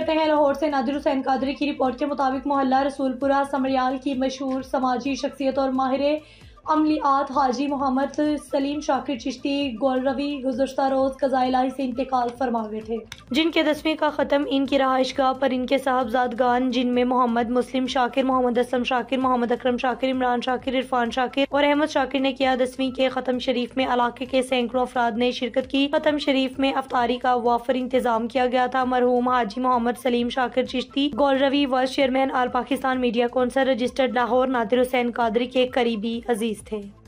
करते हैं लाहौर से। नादिर हुसैन कादरी की रिपोर्ट के मुताबिक मोहल्ला रसूलपुरा समरियाल की मशहूर समाजी शख्सियत और माहिर अमलियात हाजी मोहम्मद सलीम शाकिर चिश्ती गौलरवी गुज़श्ता रोज़ कज़ाइलाही से इंतकाल फरमा गए थे, जिनके 10वीं का ख़त्म इनकी रहाइशगाह पर इनके साहबजादगान जिनमें मोहम्मद मुस्लिम शाकिर, मोहम्मद असम शाकिर, मोहम्मद अक्रम शाकिर, इमरान शाकिर, इरफान शाकिर और अहमद शाकिर ने किया। 10वीं के ख़त्म शरीफ में इलाके के सैकड़ों अफराद ने शिरकत की। ख़त्म शरीफ में अफ्तारी का वाफर इंतजाम किया गया था। मरहूम हाजी मोहम्मद सलीम शाकिर चिश्ती गौलरवी व chairman all Pakistan media council registered Lahore Nadir Hussain Qadri के करीबी अजीज थे।